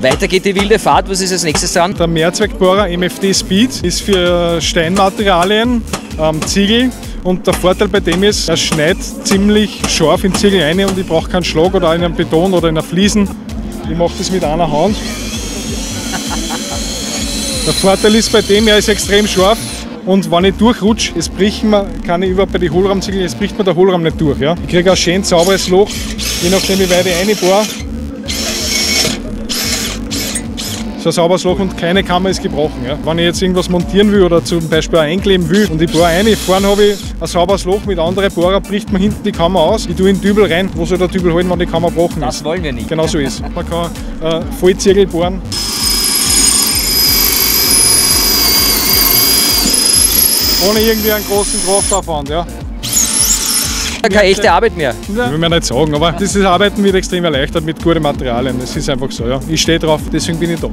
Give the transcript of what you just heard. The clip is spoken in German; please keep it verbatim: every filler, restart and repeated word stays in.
Weiter geht die wilde Fahrt. Was ist als nächstes dran? Der Mehrzweckbohrer M F D Speed ist für Steinmaterialien, ähm, Ziegel. Und der Vorteil bei dem ist, er schneit ziemlich scharf in Ziegel ein und ich brauche keinen Schlag oder in einen Beton oder in einen Fliesen. Ich mache das mit einer Hand. Der Vorteil ist bei dem, er ist extrem scharf und wenn ich durchrutsche, es bricht mir, kann ich über bei den Hohlraumziegeln, es bricht mir der Hohlraum nicht durch. Ja? Ich kriege ein schön sauberes Loch, je nachdem wie weit ich reinbohre. So ein sauberes Loch und keine Kammer ist gebrochen. Ja. Wenn ich jetzt irgendwas montieren will oder zum Beispiel auch einkleben will und ich bohre rein, vorne habe ich ein sauberes Loch mit anderen Bohrer, bricht man hinten die Kammer aus. Ich tue in den Dübel rein, wo soll der Dübel halten, wenn die Kammer gebrochen ist? Das wollen wir nicht. Genau so ist es. Man kann äh, Vollzirkel bohren. Ohne irgendwie einen großen Kraftaufwand. Ja. Keine echte Arbeit mehr. Ja. Will man nicht sagen, aber dieses Arbeiten wird extrem erleichtert mit guten Materialien. Das ist einfach so. Ja. Ich stehe drauf, deswegen bin ich da.